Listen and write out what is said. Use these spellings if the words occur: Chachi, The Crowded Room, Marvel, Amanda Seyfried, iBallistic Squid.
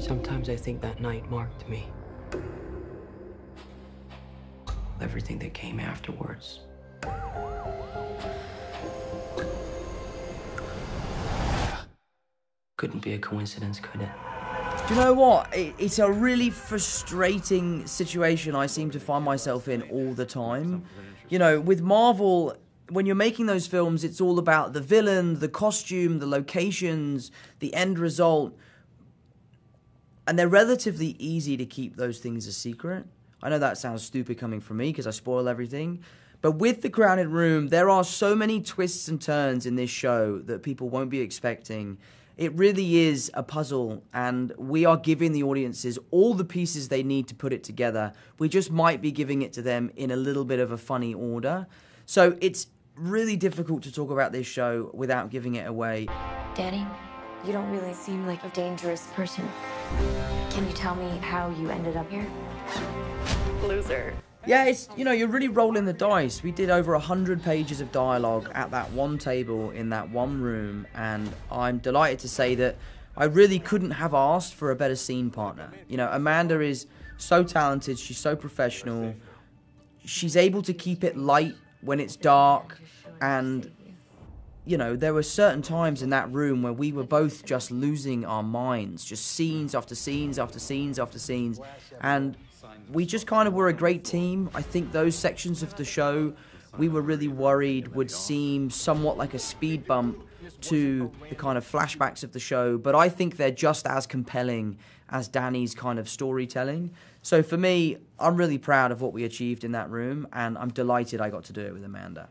Sometimes I think that night marked me. Everything that came afterwards. Couldn't be a coincidence, could it? Do you know what? It's a really frustrating situation I seem to find myself in all the time. You know, with Marvel, when you're making those films, it's all about the villain, the costume, the locations, the end result. And they're relatively easy to keep those things a secret. I know that sounds stupid coming from me because I spoil everything. But with The Crowded Room, there are so many twists and turns in this show that people won't be expecting. It really is a puzzle, and we are giving the audiences all the pieces they need to put it together. We just might be giving it to them in a little bit of a funny order. So it's really difficult to talk about this show without giving it away. Danny, you don't really seem like a dangerous person. Can you tell me how you ended up here? Loser. Yeah, it's, you know, you're really rolling the dice. We did over 100 pages of dialogue at that one table in that one room, and I'm delighted to say that I really couldn't have asked for a better scene partner. You know, Amanda is so talented, she's so professional. She's able to keep it light when it's dark, and, you know, there were certain times in that room where we were both just losing our minds, just scenes after scenes after scenes after scenes, and we just kind of were a great team. I think those sections of the show we were really worried would seem somewhat like a speed bump to the kind of flashbacks of the show, but I think they're just as compelling as Danny's kind of storytelling. So for me, I'm really proud of what we achieved in that room, and I'm delighted I got to do it with Amanda.